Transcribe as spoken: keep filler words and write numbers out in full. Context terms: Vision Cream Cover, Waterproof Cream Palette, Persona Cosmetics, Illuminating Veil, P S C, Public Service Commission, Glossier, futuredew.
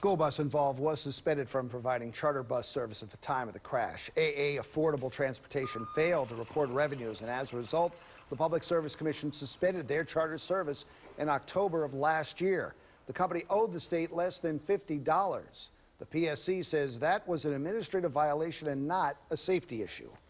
school bus involved was suspended from providing charter bus service at the time of the crash. A A Affordable Transportation failed to report revenues, and as a result, the Public Service Commission suspended their charter service in October of last year. The company owed the state less than fifty dollars. The P S C says that was an administrative violation and not a safety issue.